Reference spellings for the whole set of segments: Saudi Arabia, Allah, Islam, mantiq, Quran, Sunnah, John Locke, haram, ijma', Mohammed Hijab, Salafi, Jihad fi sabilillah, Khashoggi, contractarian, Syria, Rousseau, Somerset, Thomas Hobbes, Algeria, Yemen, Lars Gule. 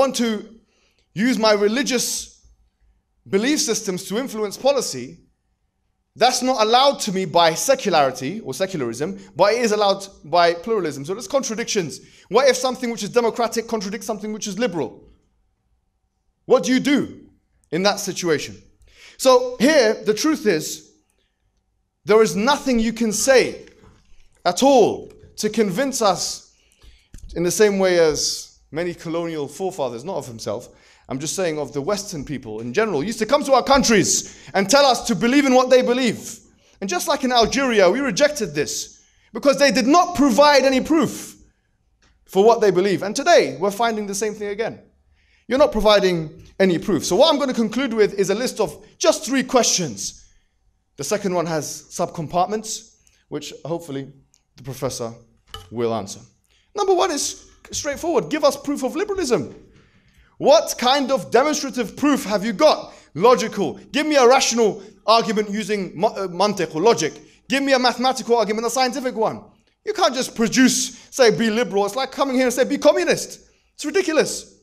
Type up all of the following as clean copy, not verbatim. want to use my religious belief systems to influence policy, that's not allowed to me by secularity or secularism, but it is allowed by pluralism. So there's contradictions. What if something which is democratic contradicts something which is liberal? What do you do in that situation? So here, the truth is, there is nothing you can say at all to convince us, in the same way as many colonial forefathers, not of himself, I'm just saying of the Western people in general, used to come to our countries and tell us to believe in what they believe. And just like in Algeria, we rejected this because they did not provide any proof for what they believe. And today, we're finding the same thing again. You're not providing any proof. So what I'm going to conclude with is a list of just 3 questions. The second one has subcompartments, which hopefully the professor will answer. Number 1 is straightforward. Give us proof of liberalism. What kind of demonstrative proof have you got? Logical. Give me a rational argument using mantiq or logic. Give me a mathematical argument, a scientific one. You can't just produce, say, be liberal. It's like coming here and say, be communist. It's ridiculous.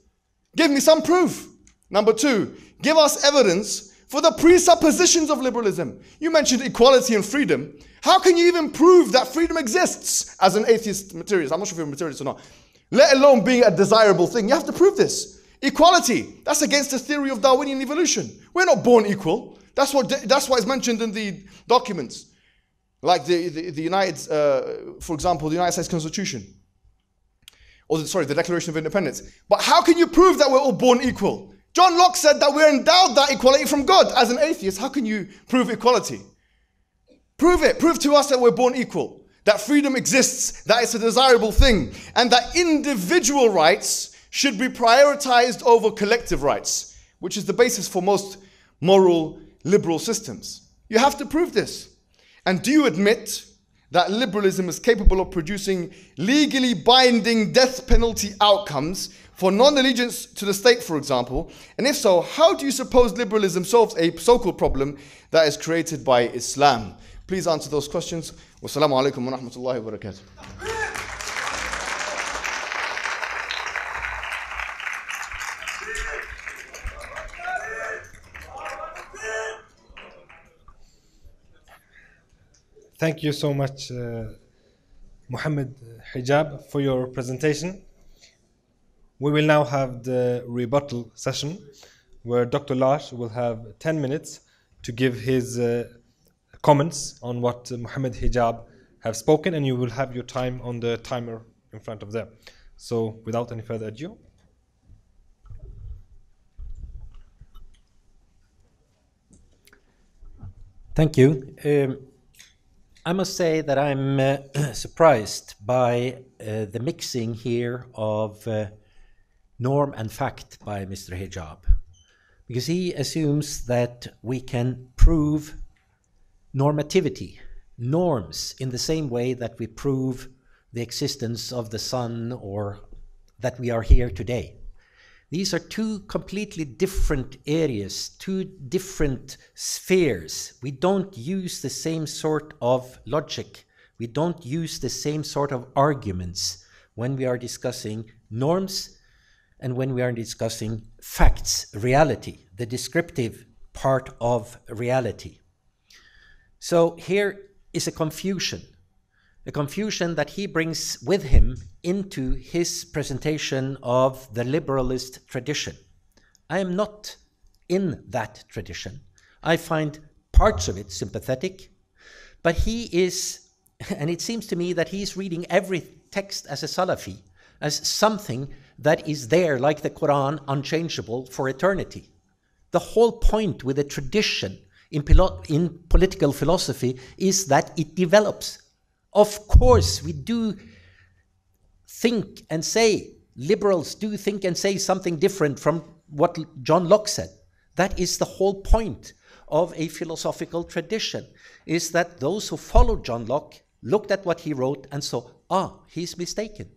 Give me some proof. Number 2, give us evidence for the presuppositions of liberalism. You mentioned equality and freedom. How can you even prove that freedom exists as an atheist materialist? I'm not sure if you're a materialist or not. Let alone being a desirable thing. You have to prove this. Equality, that's against the theory of Darwinian evolution. We're not born equal. That's what is mentioned in the documents. Like for example, the United States Constitution. Or, the Declaration of Independence. But how can you prove that we're all born equal? John Locke said that we're endowed that equality from God. As an atheist, how can you prove equality? Prove it. Prove to us that we're born equal. That freedom exists. That it's a desirable thing. And that individual rights should be prioritized over collective rights, which is the basis for most moral liberal systems. You have to prove this. And do you admit that liberalism is capable of producing legally binding death penalty outcomes for non-allegiance to the state, for example? And if so, how do you suppose liberalism solves a so-called problem that is created by Islam? Please answer those questions. Wassalamu alaikum wa rahmatullahi wa barakatuh. Thank you so much, Mohammed Hijab, for your presentation. We will now have the rebuttal session, where Dr. Lars will have 10 minutes to give his comments on what Mohammed Hijab have spoken, and you will have your time on the timer in front of them. So, without any further ado. Thank you. I must say that I'm surprised by the mixing here of norm and fact by Mr. Hijab, because he assumes that we can prove normativity, norms, in the same way that we prove the existence of the sun or that we are here today. These are 2 completely different areas, 2 different spheres. We don't use the same sort of logic. We don't use the same sort of arguments when we are discussing norms and when we are discussing facts, reality, the descriptive part of reality. So here is a confusion that he brings with him into his presentation of the liberalist tradition. I am not in that tradition. I find parts of it sympathetic, but he is, and it seems to me that he's reading every text as a Salafi, as something that is there, like the Quran, unchangeable for eternity. The whole point with a tradition in political philosophy is that it develops. Of course, we do think and say, liberals do think and say something different from what John Locke said. That is the whole point of a philosophical tradition, is that those who followed John Locke looked at what he wrote and saw, ah, he's mistaken.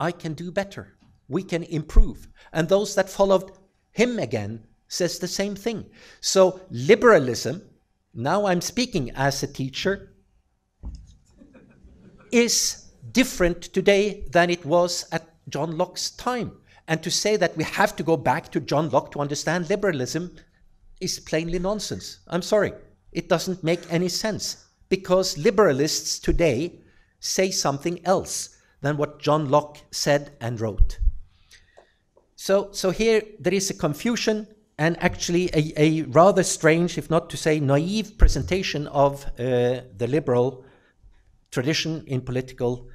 I can do better. We can improve. And those that followed him again says the same thing. So liberalism, now I'm speaking as a teacher, is different today than it was at John Locke's time. And to say that we have to go back to John Locke to understand liberalism is plainly nonsense. I'm sorry. It doesn't make any sense, because liberalists today say something else than what John Locke said and wrote. So here there is a confusion and actually a rather strange, if not to say naive, presentation of the liberal tradition in political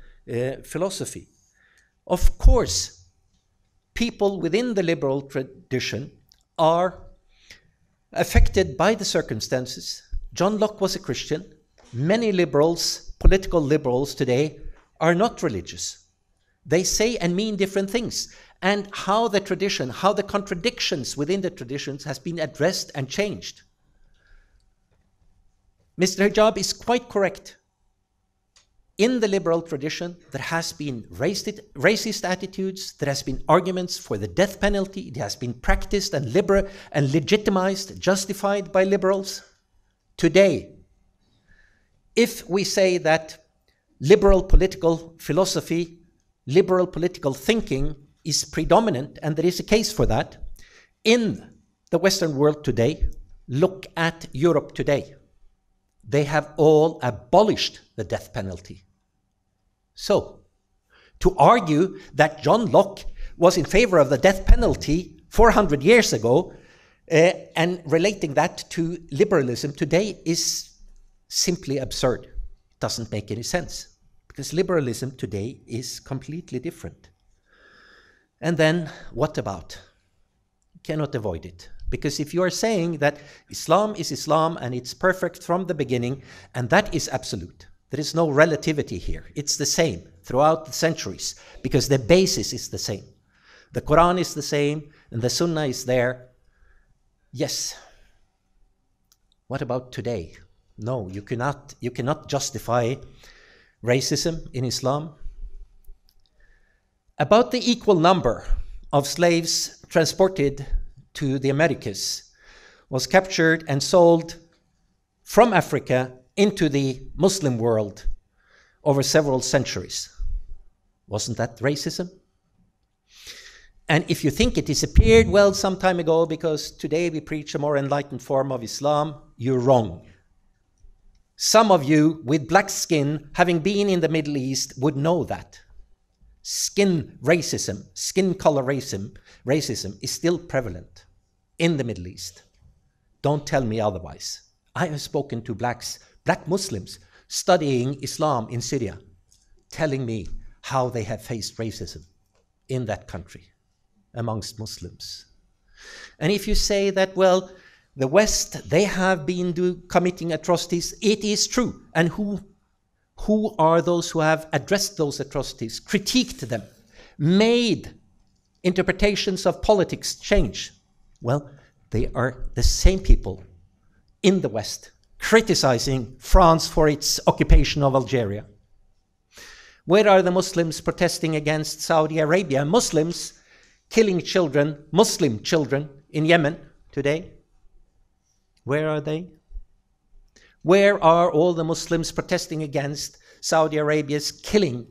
philosophy. Of course, people within the liberal tradition are affected by the circumstances. John Locke was a Christian. Many liberals, political liberals today, are not religious. They say and mean different things. And how the tradition, how the contradictions within the traditions has been addressed and changed. Mr. Hijab is quite correct. In the liberal tradition, there has been racist attitudes, there has been arguments for the death penalty, it has been practiced and legitimized, justified by liberals. Today, if we say that liberal political philosophy, liberal political thinking is predominant, and there is a case for that, in the Western world today, look at Europe today. They have all abolished the death penalty. So, to argue that John Locke was in favor of the death penalty 400 years ago and relating that to liberalism today is simply absurd. It doesn't make any sense, because liberalism today is completely different. And then, what about? You cannot avoid it. Because if you are saying that Islam is Islam and it's perfect from the beginning, and that is absolute, there is no relativity here. It's the same throughout the centuries, because the basis is the same. The Quran is the same, and the Sunnah is there. Yes. What about today? No, you cannot justify racism in Islam. About the equal number of slaves transported to the Americas was captured and sold from Africa into the Muslim world over several centuries. Wasn't that racism? And if you think it disappeared, well, some time ago, because today we preach a more enlightened form of Islam, you're wrong. Some of you with black skin, having been in the Middle East, would know that. Skin racism, skin color racism is still prevalent in the Middle East. Don't tell me otherwise. I have spoken to black Muslims studying Islam in Syria, telling me how they have faced racism in that country amongst Muslims. And if you say that, well, the West, they have been committing atrocities, it is true. And who are those who have addressed those atrocities, critiqued them, made interpretations of politics change? Well, they are the same people in the West criticizing France for its occupation of Algeria. Where are the Muslims protesting against Saudi Arabia? Muslims killing children, Muslim children in Yemen today. Where are they? Where are all the Muslims protesting against Saudi Arabia's killing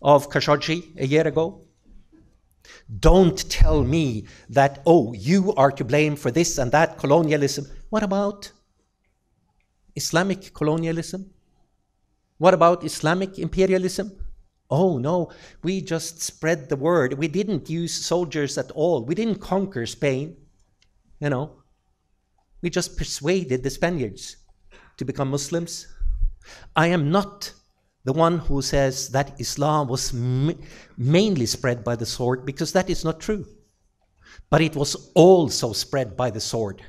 of Khashoggi a year ago? Don't tell me that, oh, you are to blame for this and that colonialism. What about Islamic colonialism? What about Islamic imperialism? Oh, no, we just spread the word. We didn't use soldiers at all. We didn't conquer Spain, you know. We just persuaded the Spaniards to become Muslims. I am not the one who says that Islam was mainly spread by the sword, because that is not true. But it was also spread by the sword.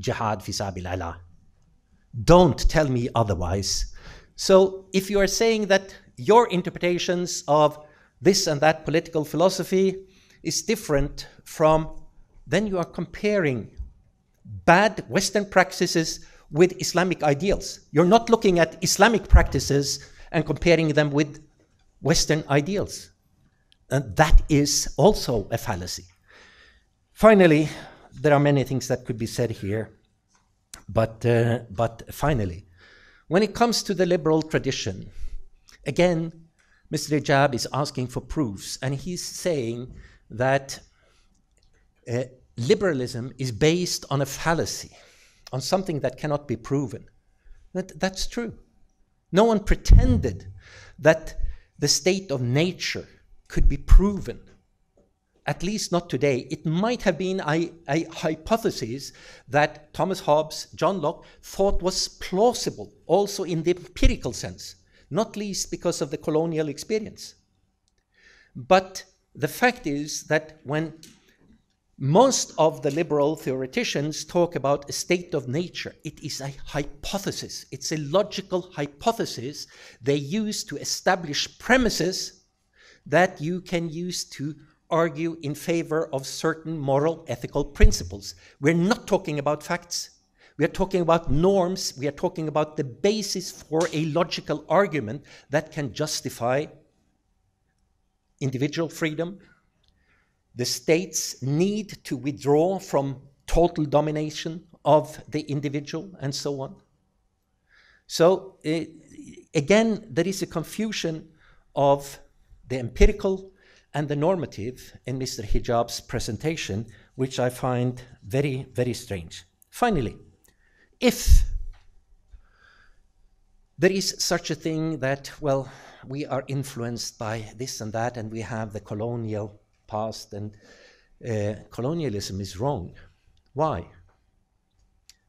Jihad fi sabilillah. Don't tell me otherwise. So if you are saying that your interpretations of this and that political philosophy is different from, then you are comparing bad Western practices with Islamic ideals. You're not looking at Islamic practices and comparing them with Western ideals. And that is also a fallacy. Finally, there are many things that could be said here, but finally, when it comes to the liberal tradition, again, Mr. Hijab is asking for proofs, and he's saying that liberalism is based on a fallacy, on something that cannot be proven. That's true. No one pretended that the state of nature could be proven, at least not today. It might have been a hypothesis that Thomas Hobbes, John Locke thought was plausible, also in the empirical sense, not least because of the colonial experience. But the fact is that when most of the liberal theoreticians talk about a state of nature, it is a hypothesis. It's a logical hypothesis they use to establish premises that you can use to argue in favor of certain moral, ethical principles. We're not talking about facts. We are talking about norms. We are talking about the basis for a logical argument that can justify individual freedom. The states need to withdraw from total domination of the individual, and so on. So again, there is a confusion of the empirical and the normative in Mr. Hijab's presentation, which I find very, very strange. Finally, if there is such a thing that, well, we are influenced by this and that, and we have the colonial past, and colonialism is wrong. Why?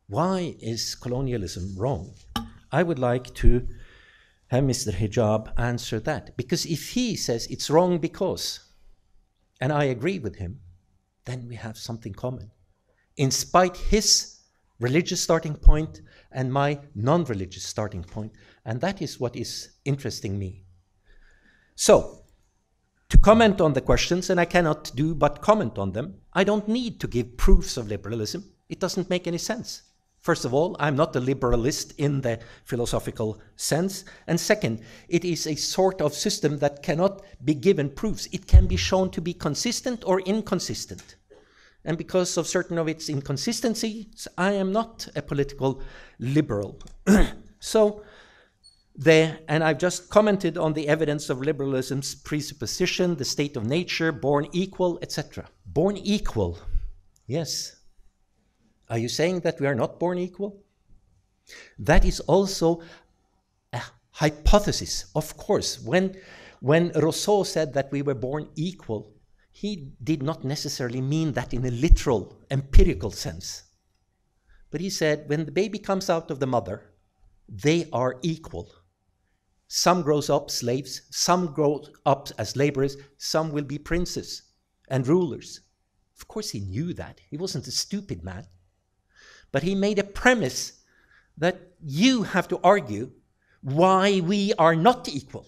Why is colonialism wrong? I would like to have Mr. Hijab answer that. Because if he says it's wrong because, and I agree with him, then we have something common. In spite his religious starting point and my non-religious starting point. And that is what is interesting me. So, to comment on the questions, and I cannot do but comment on them, I don't need to give proofs of liberalism. It doesn't make any sense. First of all, I'm not a liberalist in the philosophical sense. And second, it is a sort of system that cannot be given proofs. It can be shown to be consistent or inconsistent. And because of certain of its inconsistencies, I am not a political liberal. So, and I've just commented on the evidence of liberalism's presupposition, the state of nature, born equal, etc. Born equal, yes. Are you saying that we are not born equal? That is also a hypothesis, of course. When Rousseau said that we were born equal, he did not necessarily mean that in a literal, empirical sense. But he said, when the baby comes out of the mother, they are equal. Some grows up slaves, some grow up as laborers, some will be princes and rulers. Of course he knew that. He wasn't a stupid man. But he made a premise that you have to argue why we are not equal.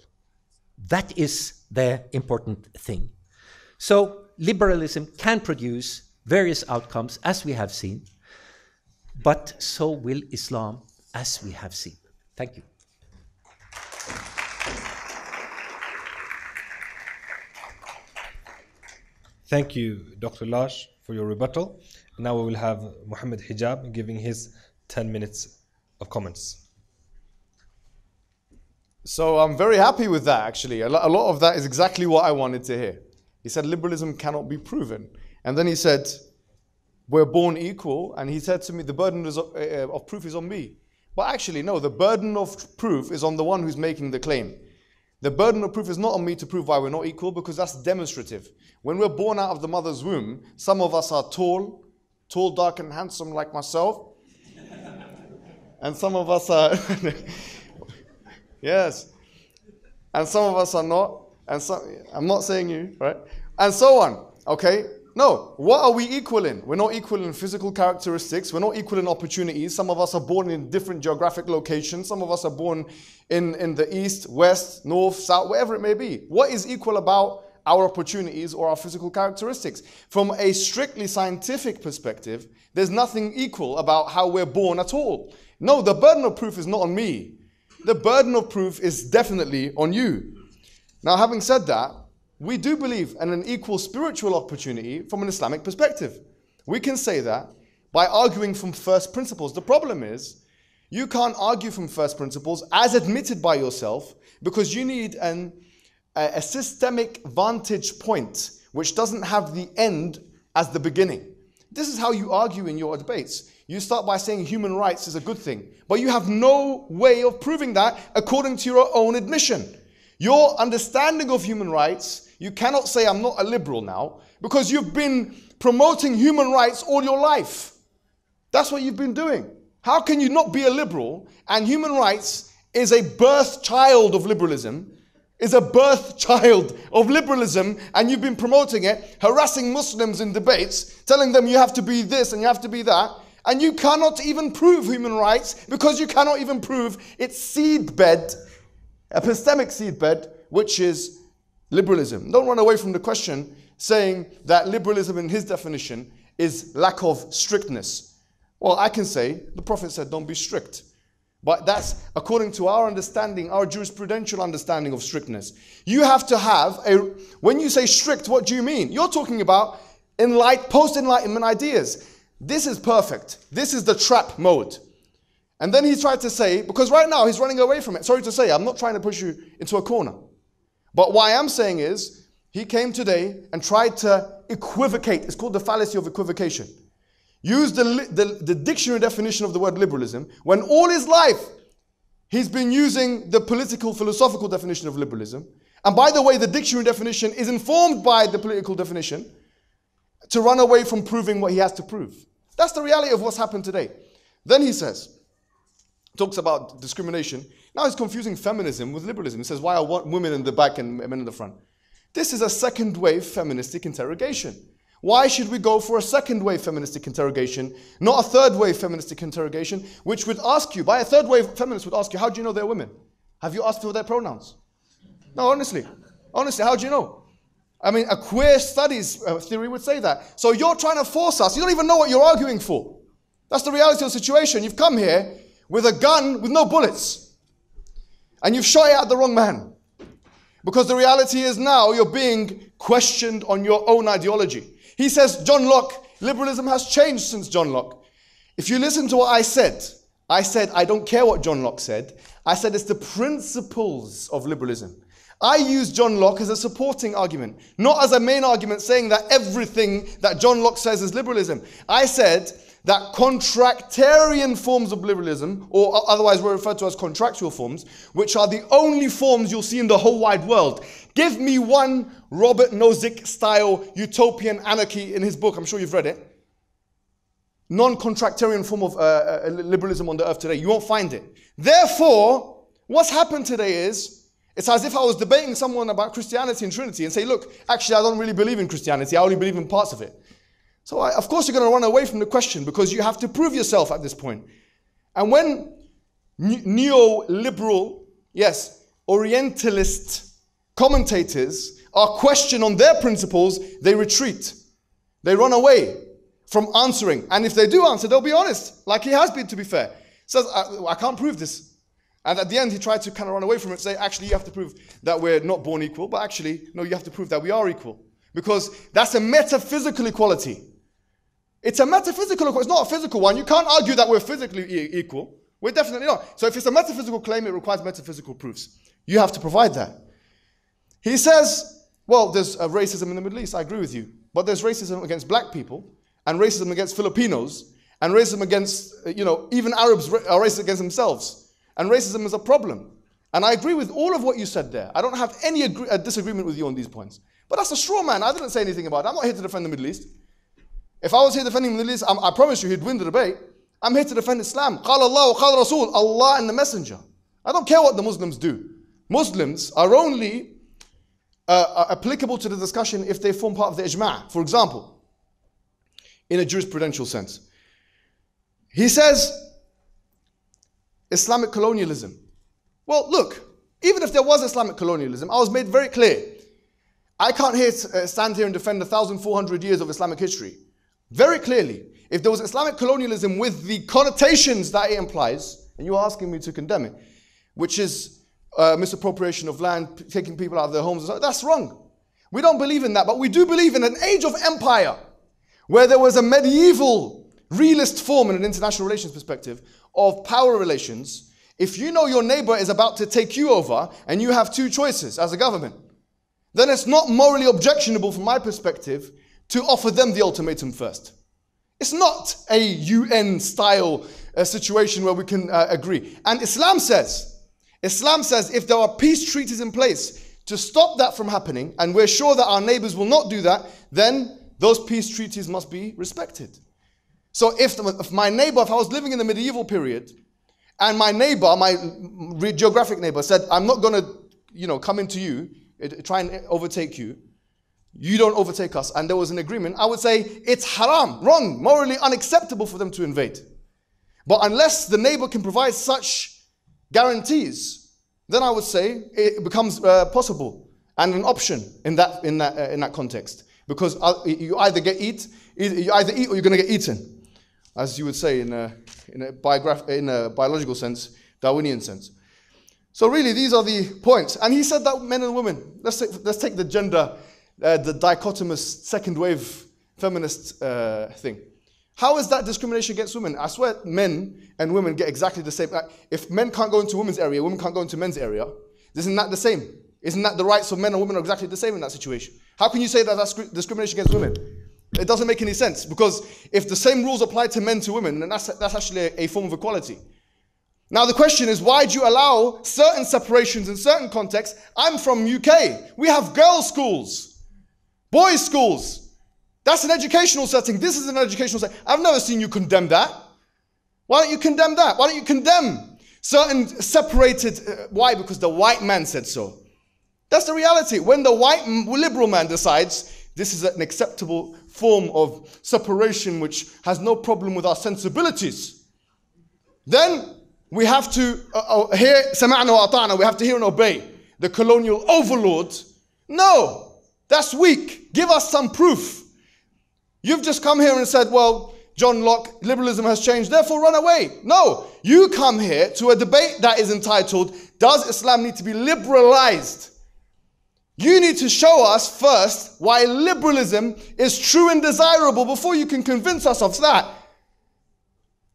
That is the important thing. So liberalism can produce various outcomes, as we have seen, but so will Islam, as we have seen. Thank you. Thank you, Dr. Lars, for your rebuttal. Now we will have Mohammed Hijab giving his 10 minutes of comments. So I'm very happy with that, actually. A lot of that is exactly what I wanted to hear. He said liberalism cannot be proven. And then he said, we're born equal. And he said to me, the burden of proof is on me. But actually, no, the burden of proof is on the one who's making the claim. The burden of proof is not on me to prove why we're not equal, because that's demonstrative. When we're born out of the mother's womb, some of us are tall, dark, and handsome like myself. And some of us are... yes. And some of us are not. And some, I'm not saying you, right? And so on, okay? No, what are we equal in? We're not equal in physical characteristics. We're not equal in opportunities. Some of us are born in different geographic locations. Some of us are born in the east, west, north, south, wherever it may be. What is equal about our opportunities or our physical characteristics? From a strictly scientific perspective, there's nothing equal about how we're born at all. No, the burden of proof is not on me. The burden of proof is definitely on you. Now, having said that, we do believe in an equal spiritual opportunity from an Islamic perspective. We can say that by arguing from first principles. The problem is, you can't argue from first principles as admitted by yourself, because you need an a systemic vantage point which doesn't have the end as the beginning. This is how you argue in your debates. You start by saying human rights is a good thing, but you have no way of proving that according to your own admission. Your understanding of human rights, you cannot say I'm not a liberal now, because you've been promoting human rights all your life. That's what you've been doing. How can you not be a liberal? And human rights is a birth child of liberalism, is a birth child of liberalism, and you've been promoting it, harassing Muslims in debates, telling them you have to be this and you have to be that, and you cannot even prove human rights because you cannot even prove its seedbed, epistemic seedbed, which is liberalism. Don't run away from the question saying that liberalism in his definition is lack of strictness. Well, I can say the Prophet said don't be strict. But that's according to our understanding, our jurisprudential understanding of strictness. You have to have a, when you say strict, what do you mean? You're talking about post-enlightenment ideas. This is perfect. This is the trap mode. And then he tried to say, because right now he's running away from it. Sorry to say, I'm not trying to push you into a corner. But what I am saying is, he came today and tried to equivocate. It's called the fallacy of equivocation. Use the dictionary definition of the word liberalism, when all his life he's been using the political philosophical definition of liberalism. And by the way, the dictionary definition is informed by the political definition, to run away from proving what he has to prove. That's the reality of what's happened today. Then he says, talks about discrimination. Now he's confusing feminism with liberalism. He says, why are women in the back and men in the front? This is a second wave feministic interrogation. Why should we go for a second wave feministic interrogation, not a third wave feministic interrogation, which would ask you, by a third wave feminist would ask you, how do you know they're women? Have you asked for their pronouns? No, honestly, how do you know? I mean, a queer studies theory would say that. So you're trying to force us. You don't even know what you're arguing for. That's the reality of the situation. You've come here with a gun with no bullets, and you've shot it at the wrong man. Because the reality is now you're being questioned on your own ideology. He says, John Locke, liberalism has changed since John Locke. If you listen to what I said, I don't care what John Locke said. I said, it's the principles of liberalism. I use John Locke as a supporting argument, not as a main argument saying that everything that John Locke says is liberalism. I said that contractarian forms of liberalism, or otherwise we're referred to as contractual forms, which are the only forms you'll see in the whole wide world. Give me one Robert Nozick-style utopian anarchy in his book. I'm sure you've read it. Non-contractarian form of liberalism on the earth today. You won't find it. Therefore, what's happened today is, it's as if I was debating someone about Christianity and Trinity and say, look, actually, I don't really believe in Christianity. I only believe in parts of it. So of course you're going to run away from the question because you have to prove yourself at this point. And when neoliberal, yes, Orientalist commentators are questioned on their principles, they retreat. They run away from answering. And if they do answer, they'll be honest, like he has been, to be fair. Says, I can't prove this. And at the end, he tried to kind of run away from it, say, actually, you have to prove that we're not born equal, but actually, no, you have to prove that we are equal. Because that's a metaphysical equality. It's a metaphysical equality. It's not a physical one. You can't argue that we're physically equal. We're definitely not. So if it's a metaphysical claim, it requires metaphysical proofs. You have to provide that. He says, well, there's racism in the Middle East. I agree with you. But there's racism against black people, and racism against Filipinos, and racism against, even Arabs are racist against themselves. And racism is a problem. And I agree with all of what you said there. I don't have any disagreement with you on these points. But that's a straw man. I didn't say anything about it. I'm not here to defend the Middle East. If I was here defending the Middle East, I promise you he'd win the debate. I'm here to defend Islam. قال الله وقال رسول, Allah and the Messenger. I don't care what the Muslims do. Muslims are only applicable to the discussion if they form part of the ijma', for example, in a jurisprudential sense. He says, Islamic colonialism. Well, look, even if there was Islamic colonialism, I was made very clear. I can't stand here and defend 1,400 years of Islamic history. Very clearly, if there was Islamic colonialism with the connotations that it implies, and you're asking me to condemn it, which is misappropriation of land, taking people out of their homes, and so, that's wrong. We don't believe in that, but we do believe in an age of empire where there was a medieval realist form in an international relations perspective of power relations. If you know your neighbor is about to take you over and you have two choices as a government, then it's not morally objectionable from my perspective to offer them the ultimatum first. It's not a UN-style situation where we can agree. And Islam says if there are peace treaties in place to stop that from happening, and we're sure that our neighbors will not do that, then those peace treaties must be respected. So if my neighbor, if I was living in the medieval period, and my neighbor, my geographic neighbor said, I'm not going to, come into you, try and overtake you. You don't overtake us. And there was an agreement. I would say it's haram, wrong, morally unacceptable for them to invade. But unless the neighbor can provide such guarantees, then I would say it becomes possible and an option in that context. Because you either eat or you're going to get eaten, as you would say in a biological sense, Darwinian sense. So really, these are the points. And he said that men and women. Let's take the gender. The dichotomous second wave feminist thing. How is that discrimination against women? I swear men and women get exactly the same. If men can't go into women's area, women can't go into men's area. Isn't that the same? Isn't that the rights of men and women are exactly the same in that situation? How can you say that that's discrimination against women? It doesn't make any sense, because if the same rules apply to men to women, then that's actually a form of equality. Now the question is, why do you allow certain separations in certain contexts? I'm from UK. We have girls' schools. Boys' schools, that's an educational setting. This is an educational setting. I've never seen you condemn that. Why don't you condemn that? Why don't you condemn certain separated... why? Because the white man said so. That's the reality. When the white liberal man decides this is an acceptable form of separation which has no problem with our sensibilities, then we have to hear sama'na wa ata'na. We have to hear and obey the colonial overlord. No. That's weak. Give us some proof. You've just come here and said, well, John Locke, liberalism has changed, therefore run away. No, you come here to a debate that is entitled, does Islam need to be liberalized? You need to show us first why liberalism is true and desirable before you can convince us of that.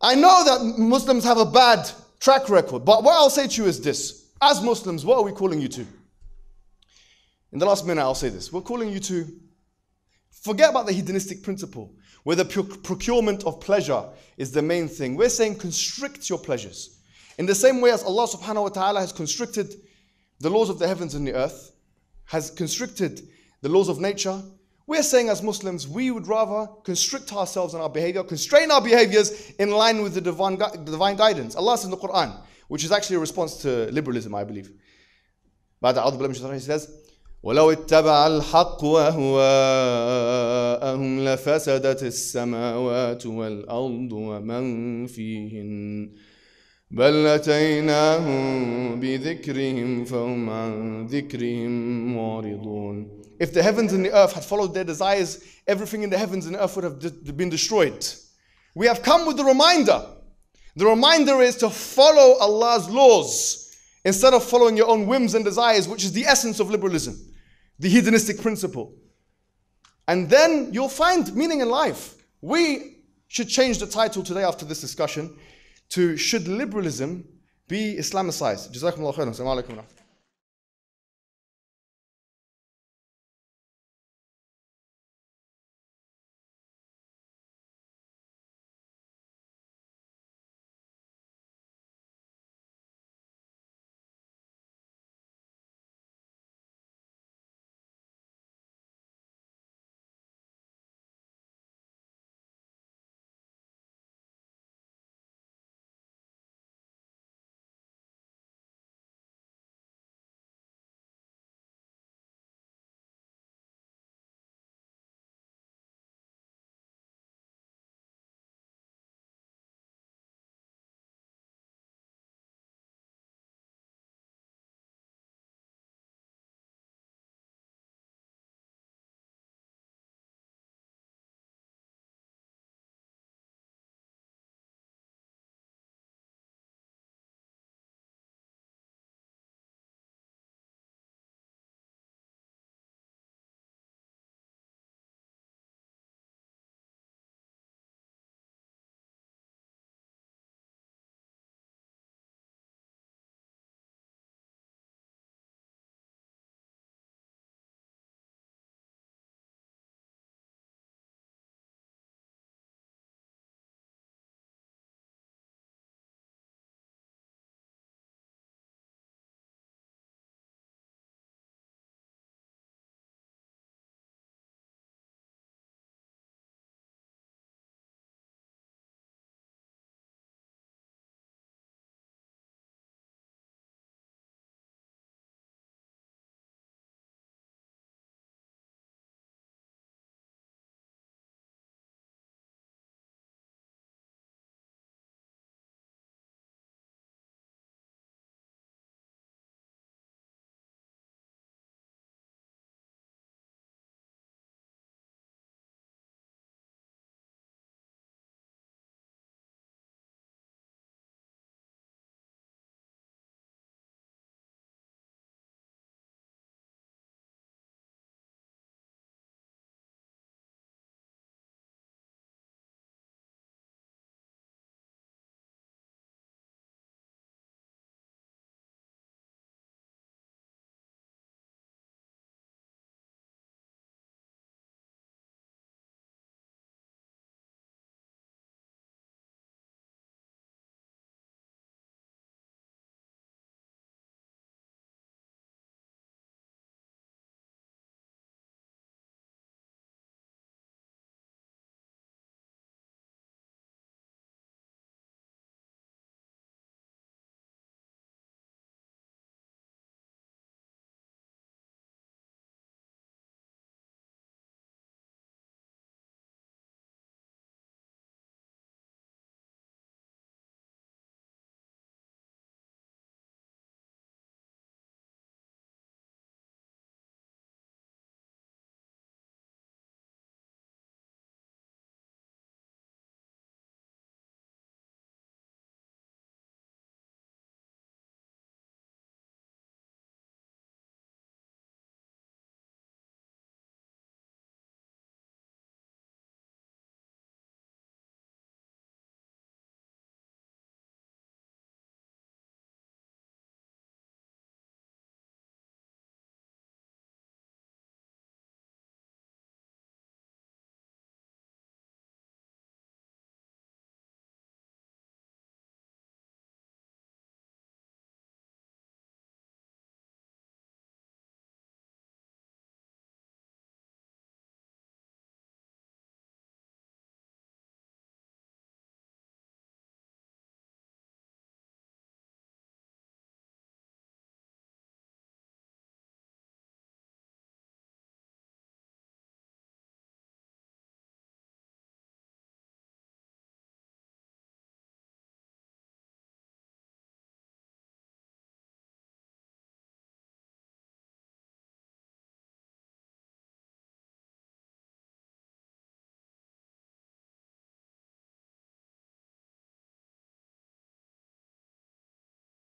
I know that Muslims have a bad track record, but what I'll say to you is this. As Muslims, what are we calling you to? In the last minute, I'll say this. We're calling you to forget about the hedonistic principle, where the procurement of pleasure is the main thing. We're saying constrict your pleasures. In the same way as Allah subhanahu wa ta'ala has constricted the laws of the heavens and the earth, has constricted the laws of nature, we're saying as Muslims, we would rather constrict ourselves in our behavior, constrain our behaviors in line with the divine guidance. Allah says in the Quran, which is actually a response to liberalism, I believe. He says, وَلَوْ اتَّبَعَ الْحَقُّ وَهُوَاءَهُمْ لَفَسَدَتِ السَّمَاوَاتُ وَالْأَرْضُ وَمَنْ فِيهِنْ بَلْ أَتَيْنَاهُمْ بِذِكْرِهِمْ فَهُمْ عَنْ ذِكْرِهِمْ مُعْرِضُونَ. If the heavens and the earth had followed their desires, everything in the heavens and the earth would have been destroyed. We have come with the reminder. The reminder is to follow Allah's laws instead of following your own whims and desires, which is the essence of liberalism. The hedonistic principle. And then you'll find meaning in life. We should change the title today after this discussion to Should Liberalism Be Islamicized? Jazakumullah khairan. Assalamu alaikum.